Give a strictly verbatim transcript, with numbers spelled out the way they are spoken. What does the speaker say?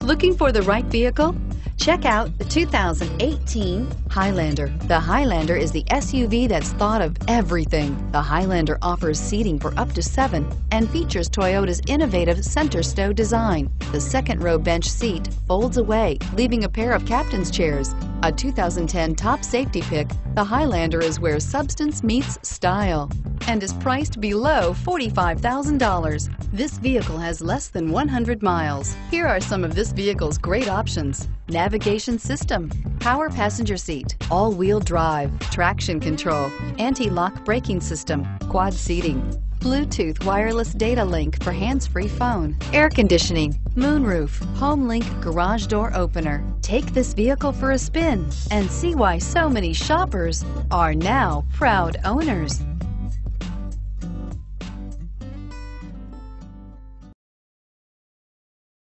Looking for the right vehicle? Check out the two thousand eighteen Highlander. The Highlander is the S U V that's thought of everything. The Highlander offers seating for up to seven and features Toyota's innovative center stow design. The second row bench seat folds away, leaving a pair of captain's chairs. A two thousand ten top safety pick, the Highlander is where substance meets style and is priced below forty-five thousand dollars. This vehicle has less than one hundred miles. Here are some of this vehicle's great options: navigation system, power passenger seat, all-wheel drive, traction control, anti-lock braking system, quad seating, Bluetooth wireless data link for hands-free phone, air conditioning, moonroof, HomeLink garage door opener. Take this vehicle for a spin and see why so many shoppers are now proud owners.